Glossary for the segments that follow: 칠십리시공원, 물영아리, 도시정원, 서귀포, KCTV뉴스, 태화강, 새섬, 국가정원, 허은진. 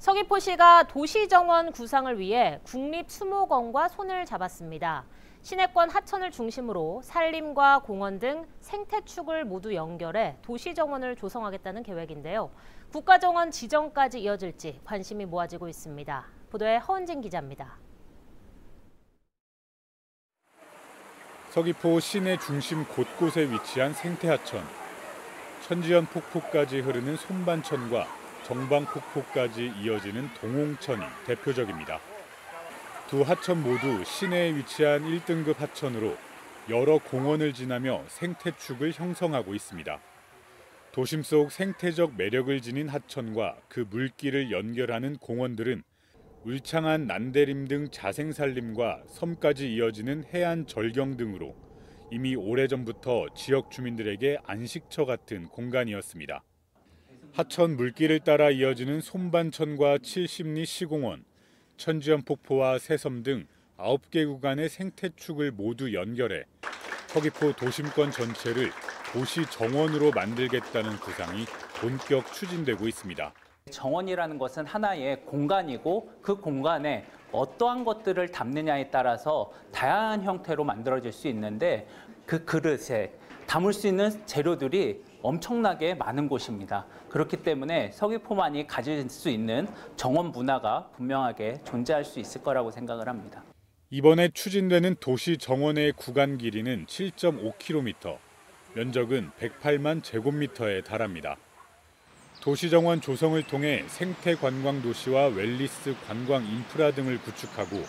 서귀포시가 도시정원 구상을 위해 국립수목원과 손을 잡았습니다. 시내권 하천을 중심으로 산림과 공원 등 생태축을 모두 연결해 도시정원을 조성하겠다는 계획인데요. 국가정원 지정까지 이어질지 관심이 모아지고 있습니다. 보도에 허은진 기자입니다. 서귀포 시내 중심 곳곳에 위치한 생태하천. 천지연 폭포까지 흐르는 손반천과 정방 폭포까지 이어지는 동홍천이 대표적입니다. 두 하천 모두 시내에 위치한 1등급 하천으로 여러 공원을 지나며 생태축을 형성하고 있습니다. 도심 속 생태적 매력을 지닌 하천과 그 물길을 연결하는 공원들은 울창한 난대림 등 자생산림과 섬까지 이어지는 해안 절경 등으로 이미 오래전부터 지역 주민들에게 안식처 같은 공간이었습니다. 하천 물길을 따라 이어지는 손반천과 칠십리시공원, 천지연 폭포와 새섬 등 9개 구간의 생태축을 모두 연결해 서귀포 도심권 전체를 도시 정원으로 만들겠다는 구상이 본격 추진되고 있습니다. 정원이라는 것은 하나의 공간이고 그 공간에 어떠한 것들을 담느냐에 따라서 다양한 형태로 만들어질 수 있는데 그 그릇에 담을 수 있는 재료들이 엄청나게 많은 곳입니다. 그렇기 때문에 서귀포만이 가질 수 있는 정원 문화가 분명하게 존재할 수 있을 거라고 생각을 합니다. 이번에 추진되는 도시 정원의 구간 길이는 7.5km, 면적은 108만 제곱미터에 달합니다. 도시정원 조성을 통해 생태관광도시와 웰니스 관광 인프라 등을 구축하고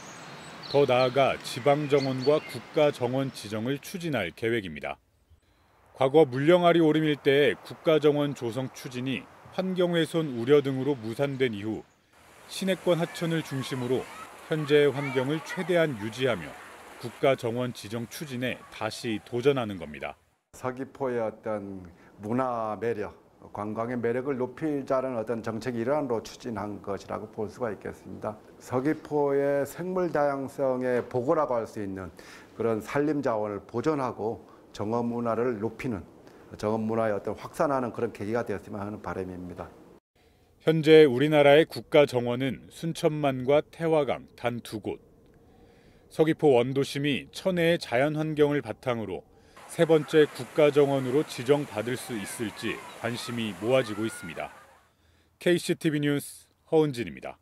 더 나아가 지방정원과 국가정원 지정을 추진할 계획입니다. 과거 물영아리 오름 일대의 국가정원 조성 추진이 환경훼손 우려 등으로 무산된 이후 시내권 하천을 중심으로 현재의 환경을 최대한 유지하며 국가정원 지정 추진에 다시 도전하는 겁니다. 서귀포의 어떤 문화 매력, 관광의 매력을 높이자는 어떤 정책 일환으로 추진한 것이라고 볼 수가 있겠습니다. 서귀포의 생물 다양성의 보고라고 할 수 있는 그런 산림 자원을 보존하고 정원 문화를 높이는, 정원 문화의 어떤 확산하는 그런 계기가 되었으면 하는 바람입니다. 현재 우리나라의 국가 정원은 순천만과 태화강 단 2곳. 서귀포 원도심이 천혜의 자연 환경을 바탕으로 3번째 국가 정원으로 지정받을 수 있을지 관심이 모아지고 있습니다. KCTV 뉴스 허은진입니다.